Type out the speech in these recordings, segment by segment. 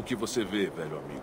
o que você vê, velho amigo.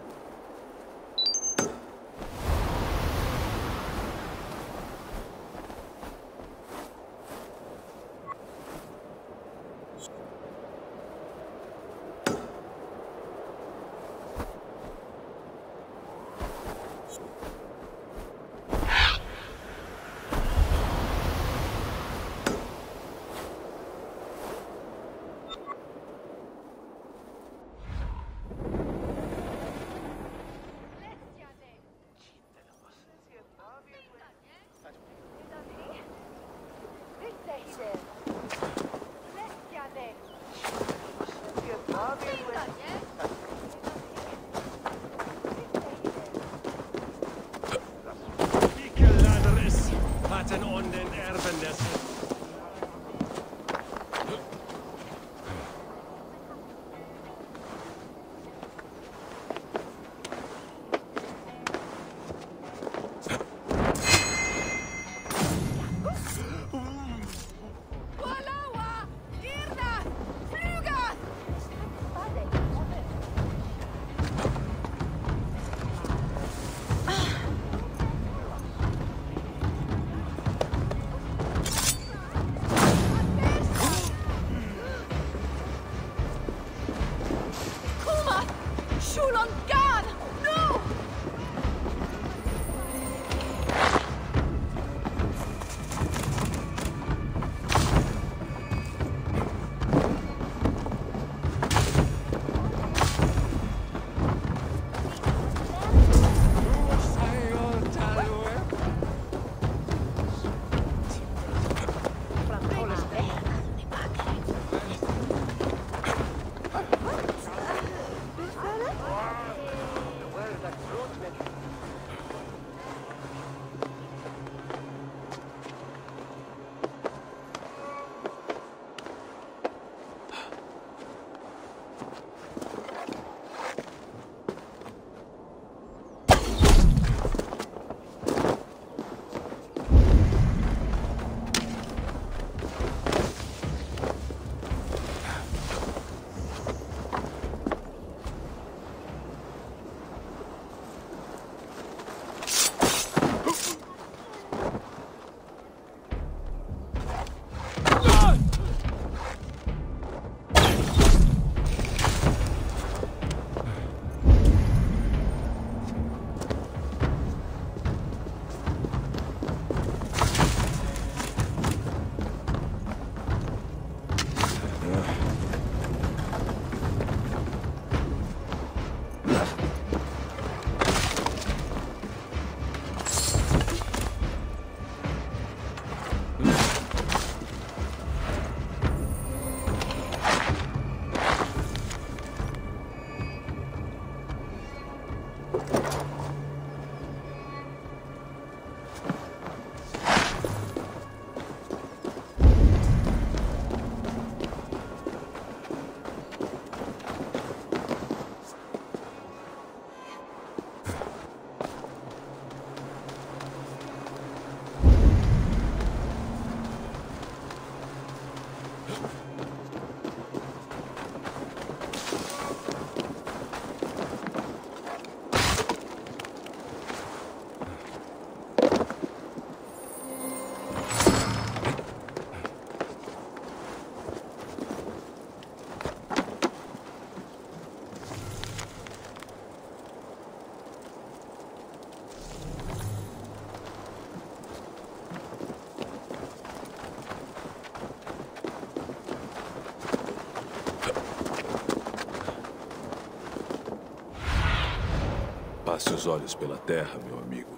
Passe os olhos pela terra, meu amigo.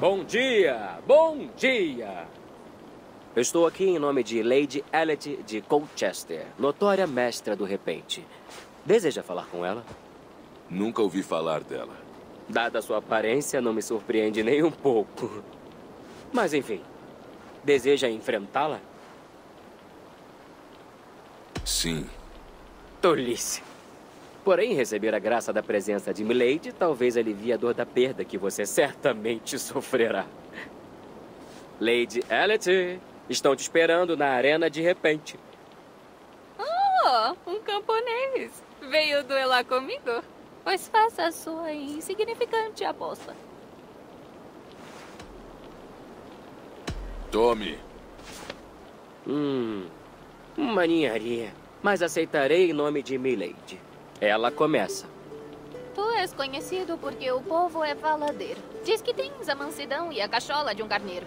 Bom dia! Bom dia! Eu estou aqui em nome de Lady Ellette de Colchester, notória mestra do repente. Deseja falar com ela? Nunca ouvi falar dela. Dada sua aparência, não me surpreende nem um pouco. Mas enfim, deseja enfrentá-la? Sim. Tolice. Porém, receber a graça da presença de Milady talvez alivie a dor da perda que você certamente sofrerá. Lady Ellette, estão te esperando na arena de repente. Oh, um camponês. Veio duelar comigo? Pois faça a sua insignificante aposta. Tome. Maninharia. Mas aceitarei em nome de Milady. Ela começa. Tu és conhecido porque o povo é faladeiro. Diz que tens a mansidão e a cachola de um carneiro.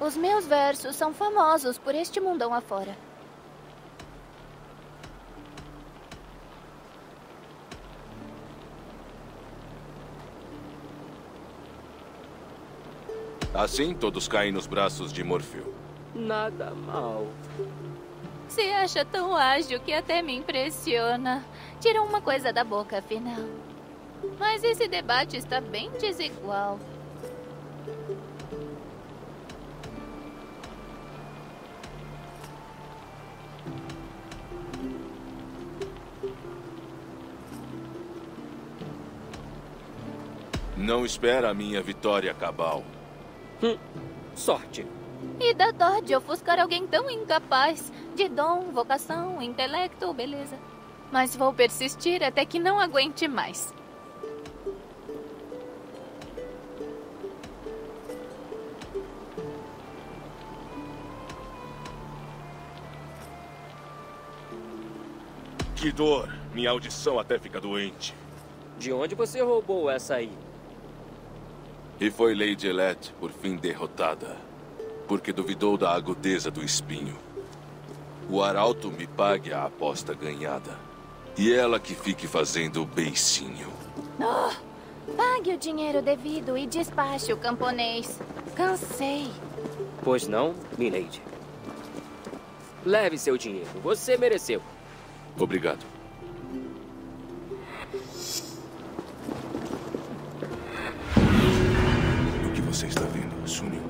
Os meus versos são famosos por este mundão afora. Assim todos caem nos braços de Morfeu. Nada mal. Você acha tão ágil que até me impressiona. Tira uma coisa da boca, afinal. Mas esse debate está bem desigual. Não espera a minha vitória cabal. Sorte. E dá dó de ofuscar alguém tão incapaz de dom, vocação, intelecto, beleza. Mas vou persistir até que não aguente mais. Que dor! Minha audição até fica doente. De onde você roubou essa aí? E foi Lady Ellette, por fim derrotada, porque duvidou da agudeza do espinho. O arauto me pague a aposta ganhada, e ela que fique fazendo o beicinho. Oh, pague o dinheiro devido e despache o camponês. Cansei. Pois não, Milady. Leve seu dinheiro, você mereceu. Obrigado. O que você está vendo? Sumiu.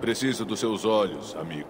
Preciso dos seus olhos, amigo.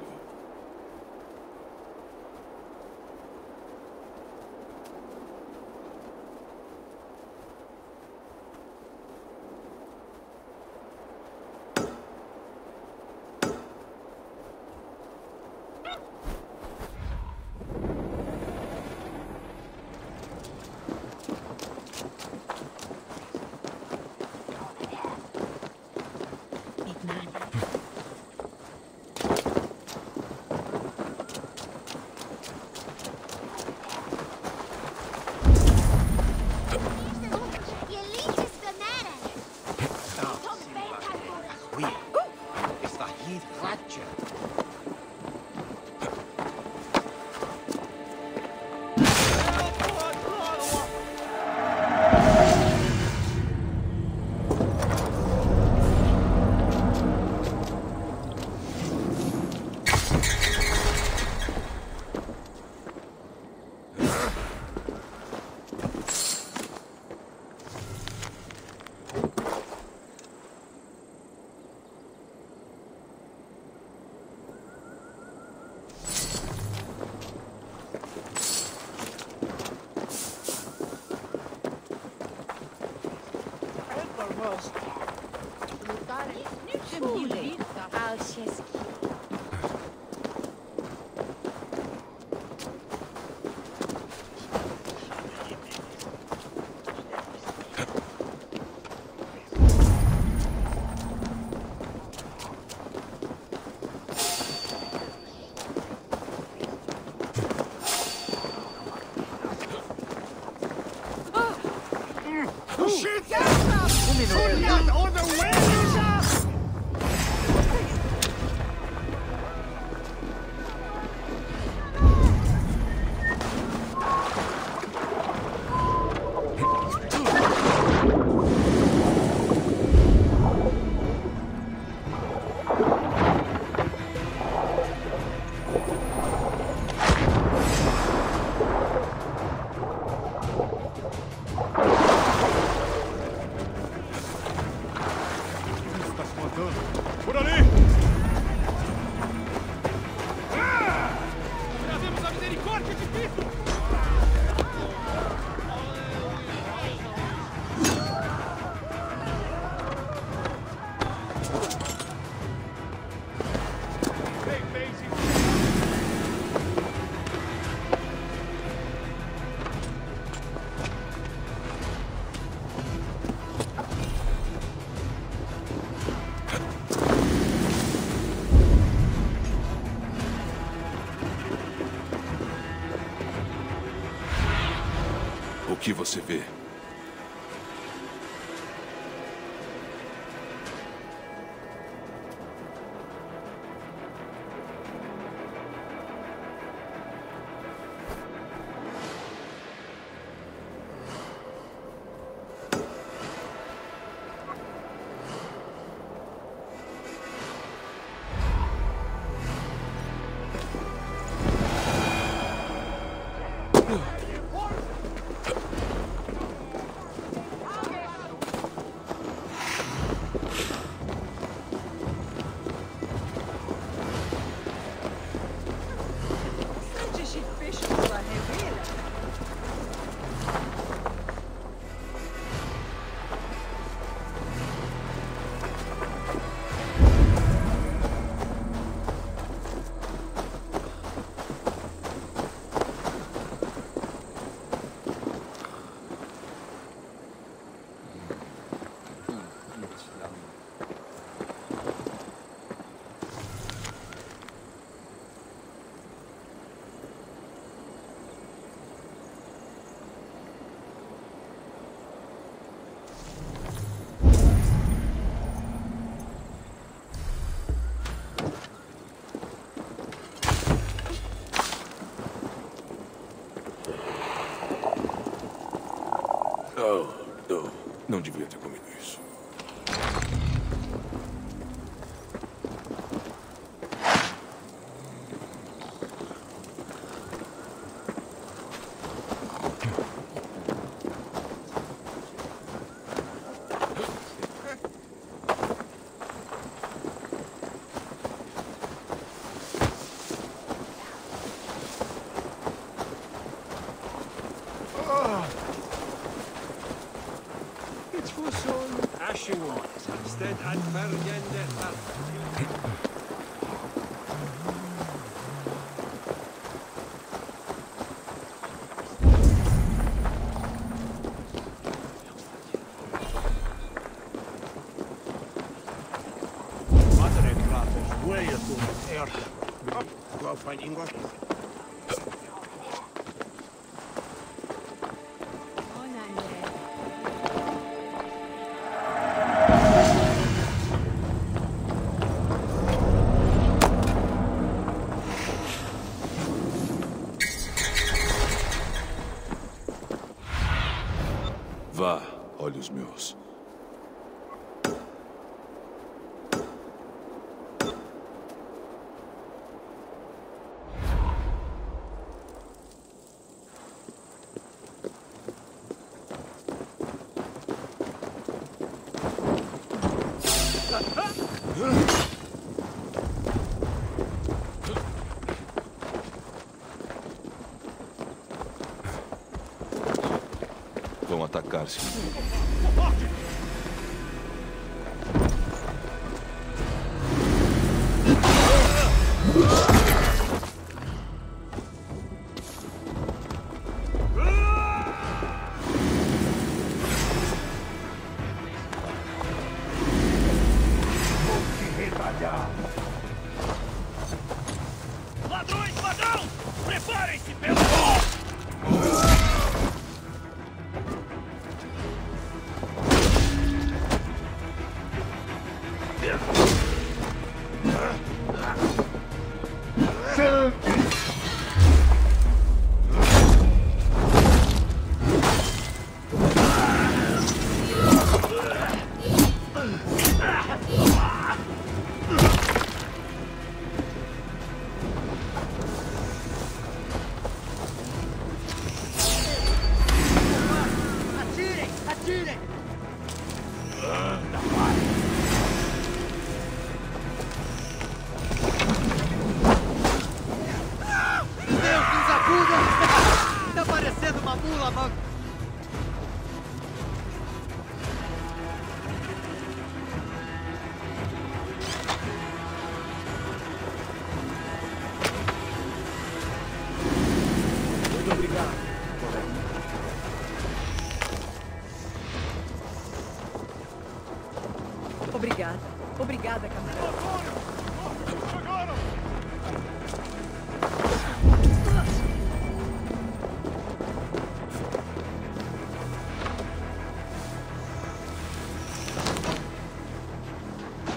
O que você vê? Não devia ter comido isso. Vá, olhos meus. Atacar-se. Obrigada, camarada. Chegaram!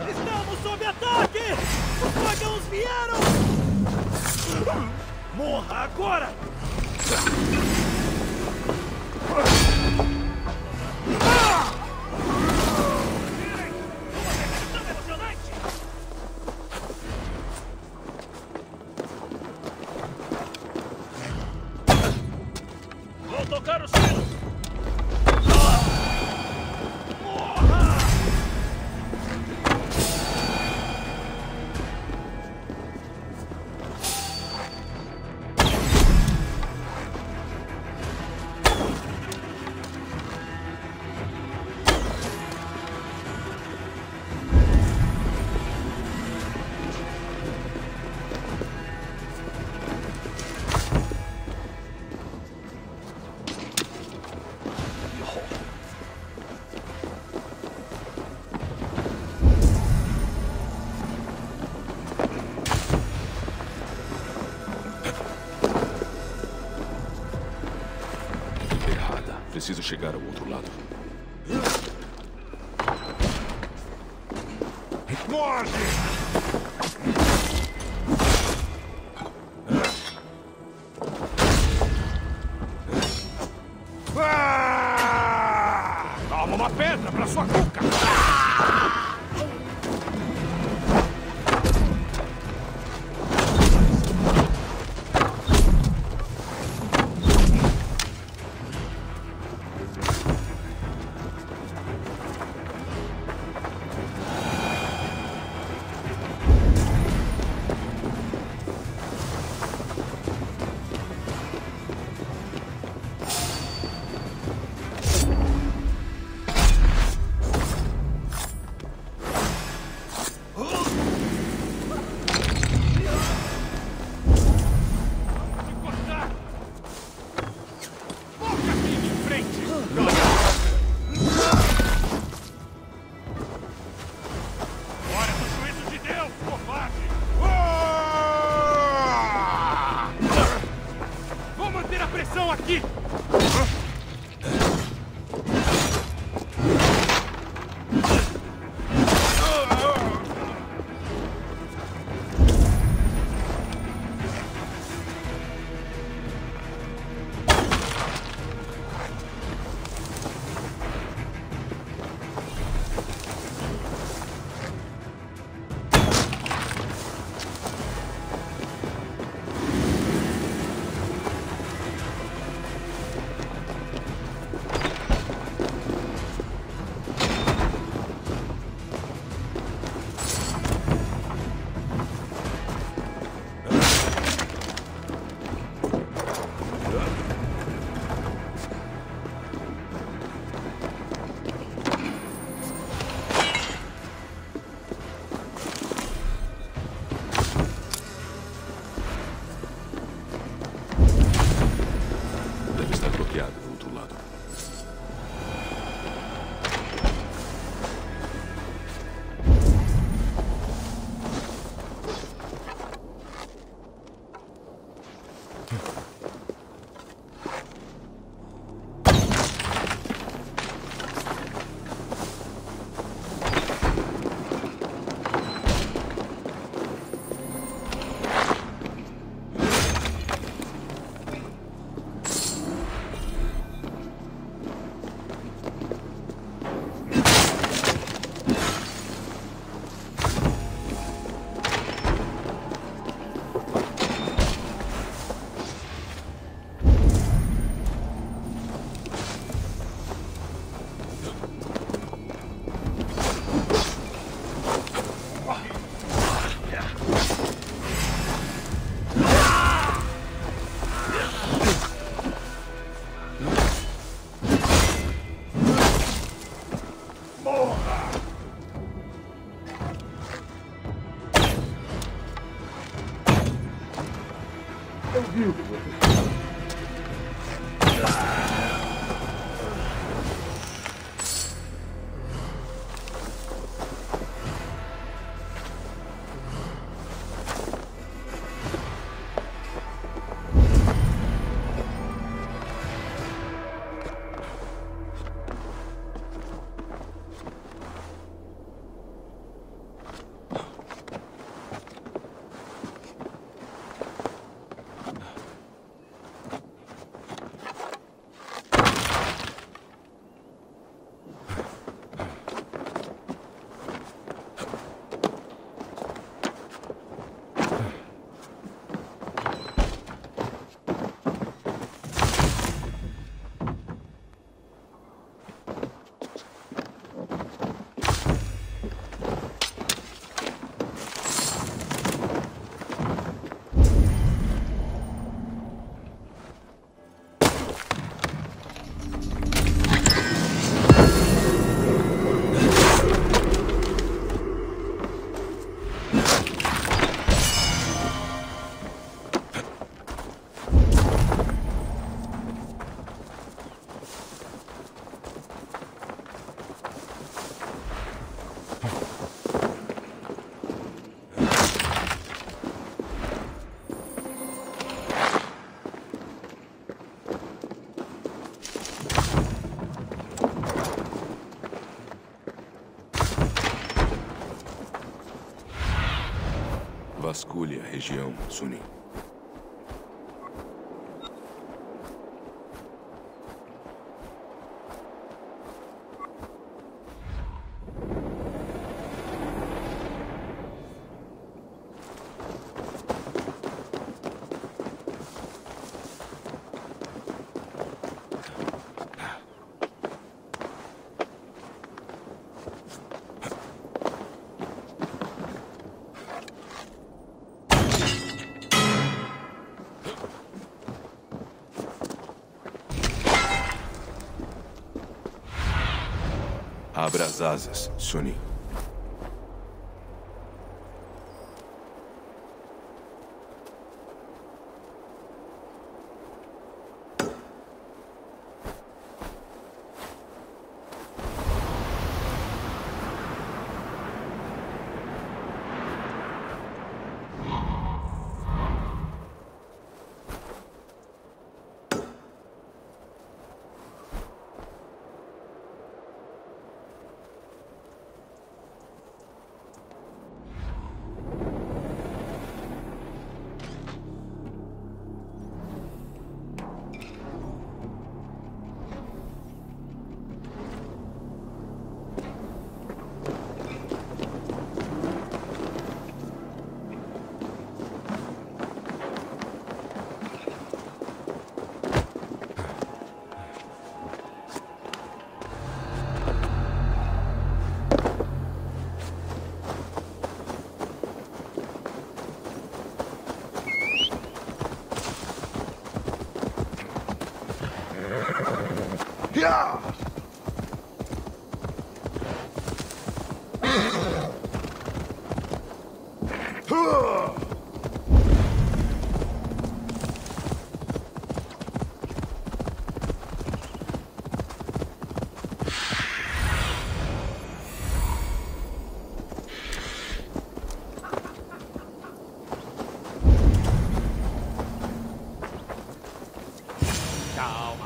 Estamos sob ataque! Os dragões vieram! Morra agora! Preciso chegar ao outro lado. Morde! Toma uma pedra pra sua cuca! Ah! Vasculhe a região, Sunni. Abra as asas, Sunny.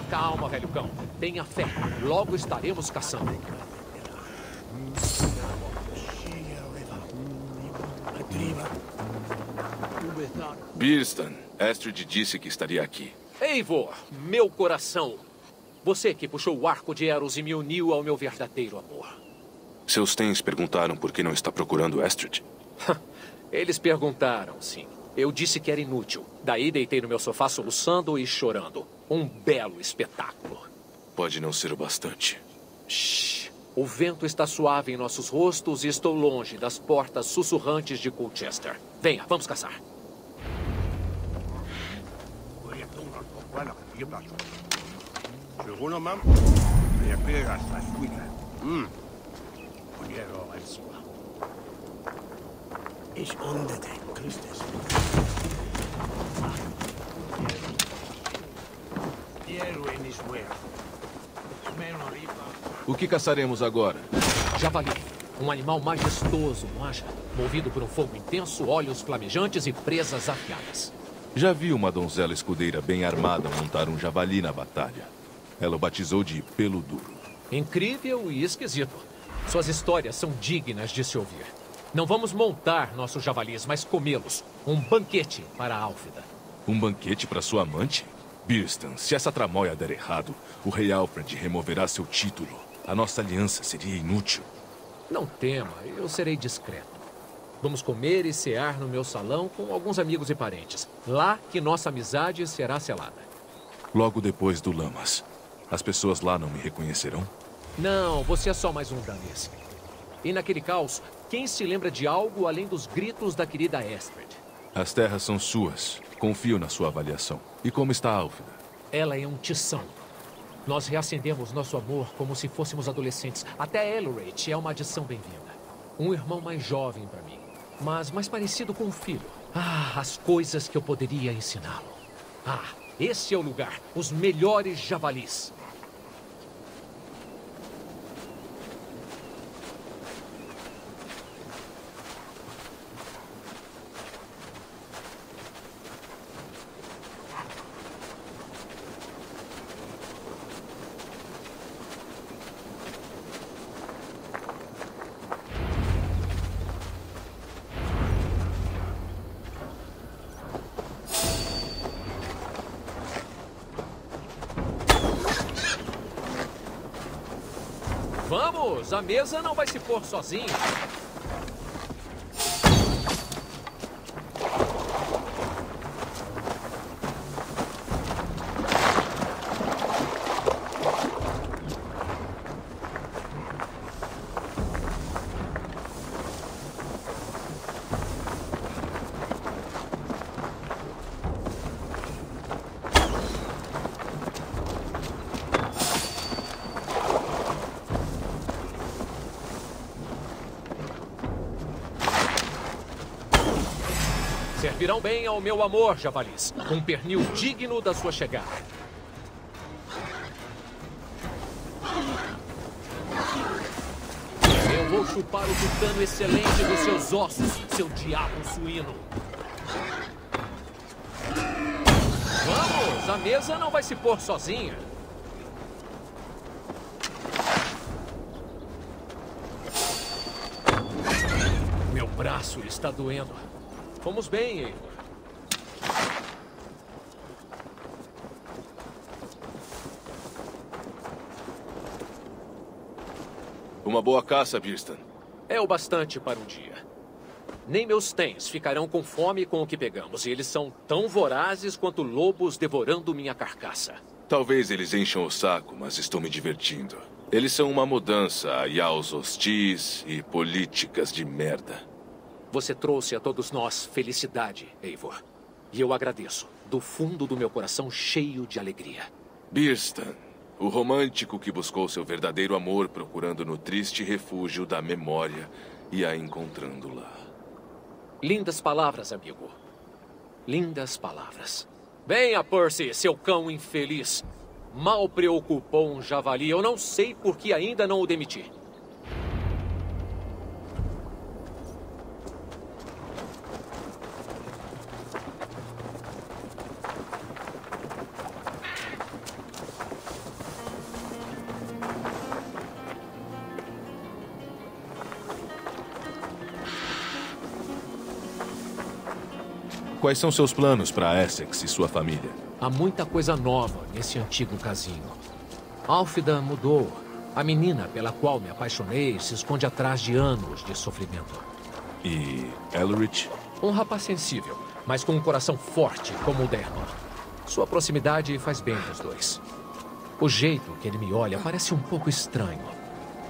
Calma, velho cão. Tenha fé. Logo estaremos caçando. Birsten, Astrid disse que estaria aqui. Eivor, meu coração. Você que puxou o arco de Eros e me uniu ao meu verdadeiro amor. Seus tens perguntaram por que não está procurando Astrid? Eles perguntaram, sim. Eu disse que era inútil. Daí deitei no meu sofá soluçando e chorando. Um belo espetáculo. Pode não ser o bastante. Shhh. O vento está suave em nossos rostos e estou longe das portas sussurrantes de Colchester. Venha, vamos caçar. Ich ohne dein Christus. O que caçaremos agora? Javali. Um animal majestoso, não acha? Movido por um fogo intenso, olhos flamejantes e presas afiadas. Já vi uma donzela escudeira bem armada montar um javali na batalha. Ela o batizou de Pelo Duro. Incrível e esquisito. Suas histórias são dignas de se ouvir. Não vamos montar nossos javalis, mas comê-los. Um banquete para a Álfida. Um banquete para sua amante? Birsten, se essa tramóia der errado, o rei Alfred removerá seu título. A nossa aliança seria inútil. Não tema, eu serei discreto. Vamos comer e cear no meu salão com alguns amigos e parentes. Lá que nossa amizade será selada. Logo depois do Lamas. As pessoas lá não me reconhecerão? Não, você é só mais um danês. E naquele caos, quem se lembra de algo além dos gritos da querida Astrid? As terras são suas. Confio na sua avaliação. E como está a Álfida? Ela é um tição. Nós reacendemos nosso amor como se fôssemos adolescentes. Até Elrich é uma adição bem-vinda. Um irmão mais jovem para mim, mas mais parecido com um filho. Ah, as coisas que eu poderia ensiná-lo. Ah, esse é o lugar. Os melhores javalis. Vamos! A mesa não vai se pôr sozinha. Servirão bem ao meu amor, javalis. Um pernil digno da sua chegada. Eu vou chupar o tutano excelente dos seus ossos, seu diabo suíno. Vamos, a mesa não vai se pôr sozinha. Meu braço está doendo. Fomos bem, Eivor. Uma boa caça, Birsten. É o bastante para um dia. Nem meus tens ficarão com fome com o que pegamos, e eles são tão vorazes quanto lobos devorando minha carcaça. Talvez eles encham o saco, mas estou me divertindo. Eles são uma mudança a yaus hostis e políticas de merda. Você trouxe a todos nós felicidade, Eivor. E eu agradeço, do fundo do meu coração cheio de alegria. Birsten, o romântico que buscou seu verdadeiro amor procurando no triste refúgio da memória e a encontrando lá. Lindas palavras, amigo. Lindas palavras. Venha, Percy, seu cão infeliz. Mal preocupou um javali. Eu não sei por que ainda não o demiti. Quais são seus planos para Essex e sua família? Há muita coisa nova nesse antigo casinho. Álfida mudou. A menina pela qual me apaixonei se esconde atrás de anos de sofrimento. E Elrich? Um rapaz sensível, mas com um coração forte como o Derman. Sua proximidade faz bem aos dois. O jeito que ele me olha parece um pouco estranho.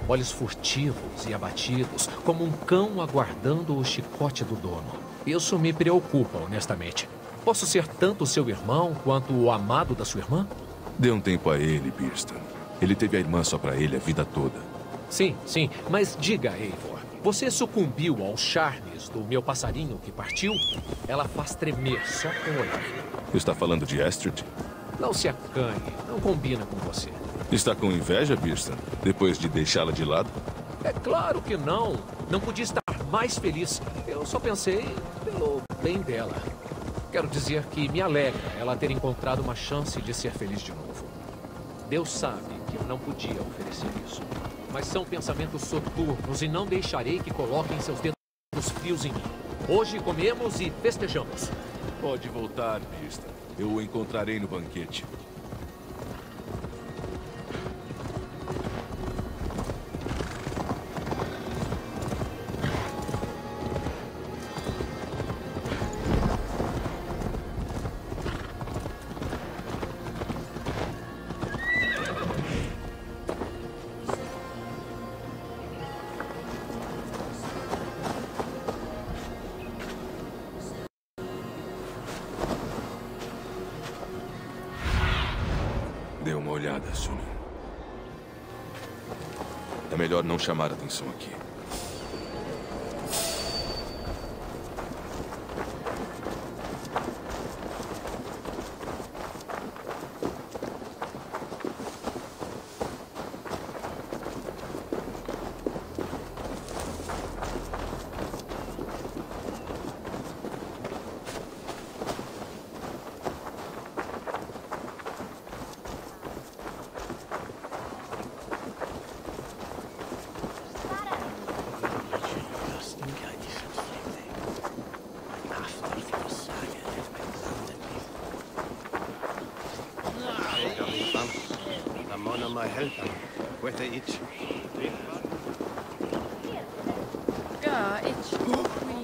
Olhos furtivos e abatidos, como um cão aguardando o chicote do dono. Isso me preocupa, honestamente. Posso ser tanto seu irmão quanto o amado da sua irmã? Dê um tempo a ele, Birsten. Ele teve a irmã só pra ele a vida toda. Sim. Mas diga, Eivor, você sucumbiu aos charmes do meu passarinho que partiu? Ela faz tremer só com o olhar. Está falando de Astrid? Não se acanhe. Não combina com você. Está com inveja, Birsten? Depois de deixá-la de lado? É claro que não. Não podia estar mais feliz. Eu só pensei pelo bem dela. Quero dizer que me alegra ela ter encontrado uma chance de ser feliz de novo. Deus sabe que eu não podia oferecer isso. Mas são pensamentos soturnos e não deixarei que coloquem seus dedos frios em mim. Hoje comemos e festejamos. Pode voltar, Birsten. Eu o encontrarei no banquete. É melhor não chamar a atenção aqui.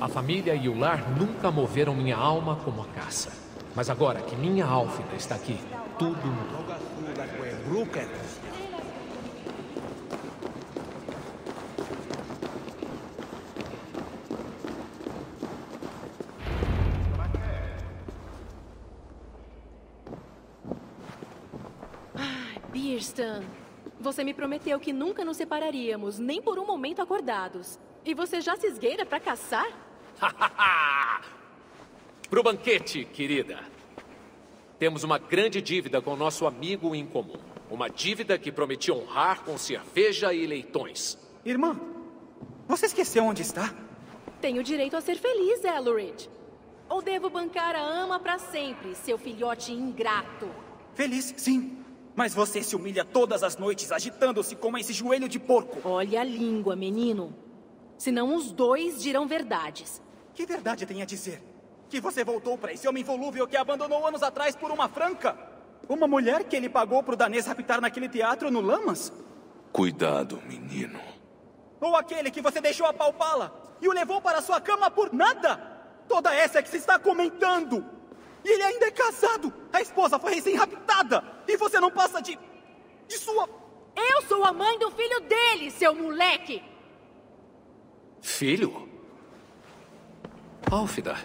A família e o lar nunca moveram minha alma como a caça. Mas agora que minha Álfida está aqui, tudo mudou. Birsten, você me prometeu que nunca nos separaríamos, nem por um momento acordados. E você já se esgueira pra caçar? Pro banquete, querida. Temos uma grande dívida com nosso amigo em comum. Uma dívida que prometi honrar com cerveja e leitões. Irmã, você esqueceu onde está? Tenho direito a ser feliz, Elrich. Ou devo bancar a ama pra sempre, seu filhote ingrato? Feliz, sim. Mas você se humilha todas as noites, agitando-se como esse joelho de porco. Olha a língua, menino. Senão os dois dirão verdades. Que verdade tem a dizer? Que você voltou pra esse homem volúvel que abandonou anos atrás por uma franca? Uma mulher que ele pagou pro danês raptar naquele teatro no Lamas? Cuidado, menino. Ou aquele que você deixou apalpá-la e o levou para sua cama por nada? Toda essa é que se está comentando. E ele ainda é casado. A esposa foi recém-raptada. E você não passa de sua... Eu sou a mãe do filho dele, seu moleque! Filho? Álfida.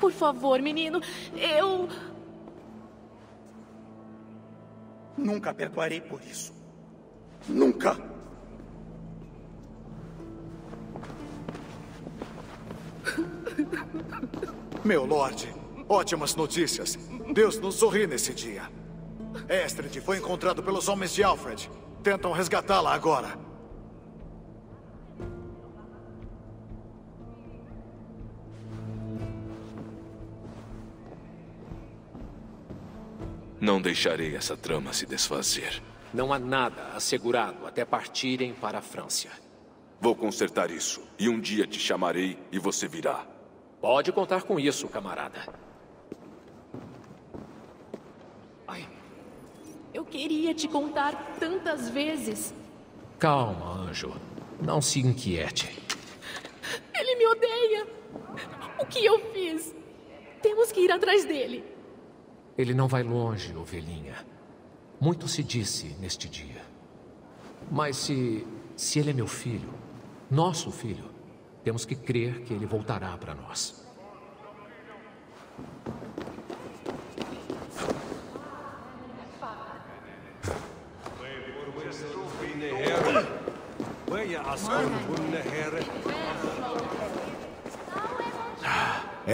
Por favor, menino, eu... Nunca perdoarei por isso. Nunca! Meu Lorde, ótimas notícias. Deus nos sorri nesse dia. Astrid foi encontrado pelos homens de Alfred. Tentam resgatá-la agora. Não deixarei essa trama se desfazer. Não há nada assegurado até partirem para a França. Vou consertar isso, e um dia te chamarei e você virá. Pode contar com isso, camarada. Ai. Eu queria te contar tantas vezes. Calma, anjo. Não se inquiete. Ele me odeia. O que eu fiz? Temos que ir atrás dele. Ele não vai longe, ovelhinha. Muito se disse neste dia. Mas se ele é meu filho, nosso filho, temos que crer que ele voltará para nós.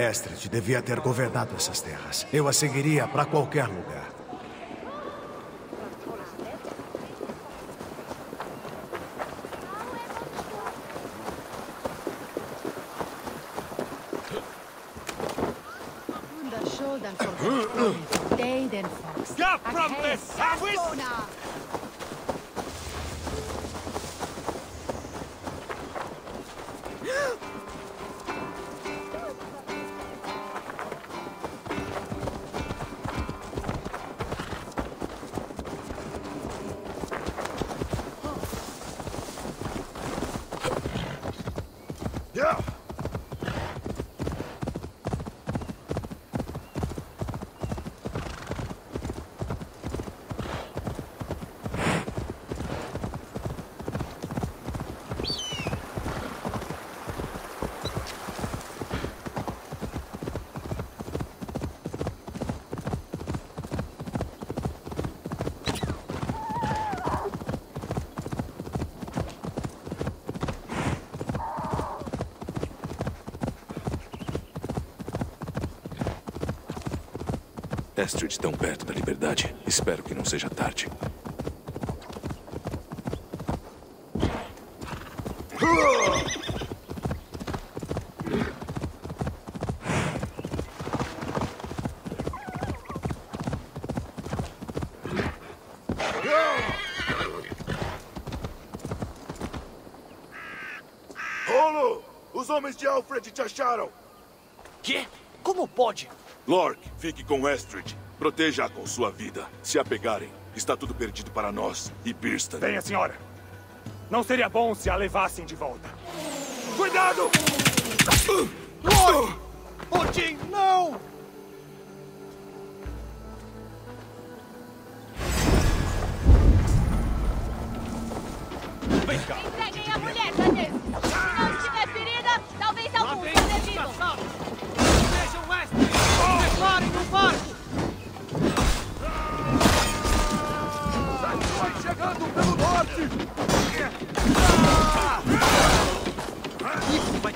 Astrid devia ter governado essas terras. Eu a seguiria para qualquer lugar. Astrid, tão perto da liberdade. Espero que não seja tarde. Rolo! Os homens de Alfred te acharam! Quê? Como pode? Lork, fique com Astrid. Proteja-a com sua vida. Se a pegarem, está tudo perdido para nós e Birsten. Venha, senhora. Não seria bom se a levassem de volta. Cuidado! Lork! Odin, não! Vem cá! Entreguem a mulher, cadê? Se não estiver ferida, talvez algum seja vivo. Declarem no barco! Sai chegando pelo norte! Isso vai...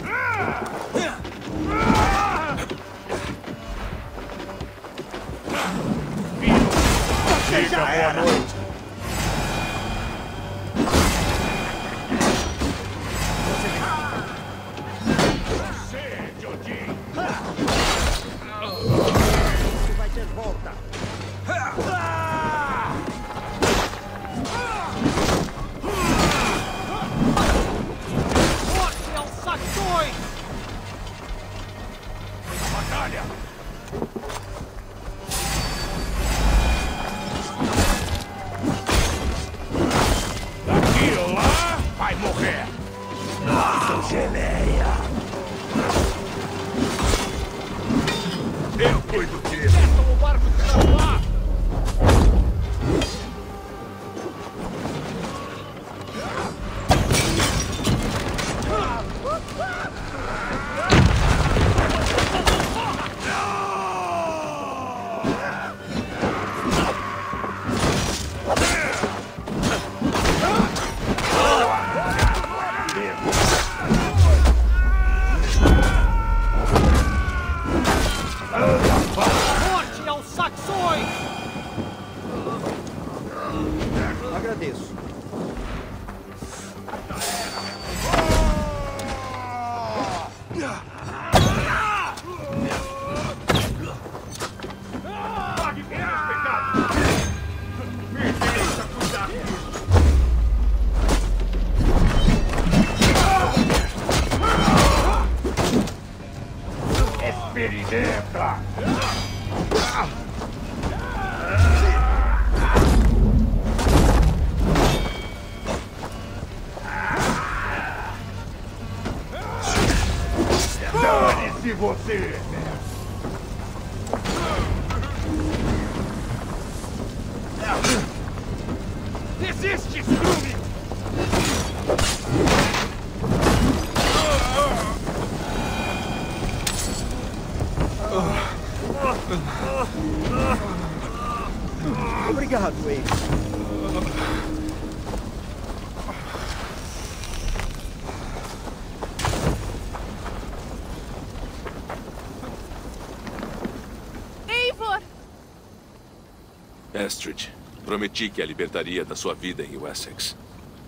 Astrid, prometi que a libertaria da sua vida em Wessex.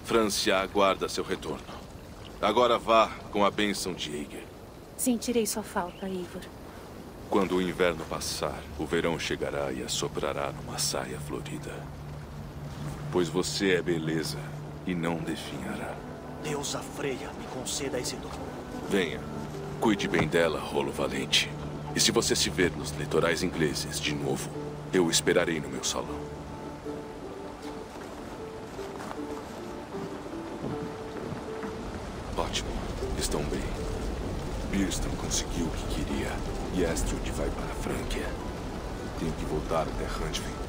França aguarda seu retorno. Agora vá com a bênção de Eiger. Sentirei sua falta, Eivor. Quando o inverno passar, o verão chegará e assoprará numa saia florida. Pois você é beleza e não definhará. Deusa Freia me conceda esse dom. Venha, cuide bem dela, Rolo Valente. E se você se ver nos litorais ingleses de novo, eu esperarei no meu salão. Ótimo. Estão bem. Birsten conseguiu o que queria e Astrid vai para a França. Tenho que voltar até Handwin.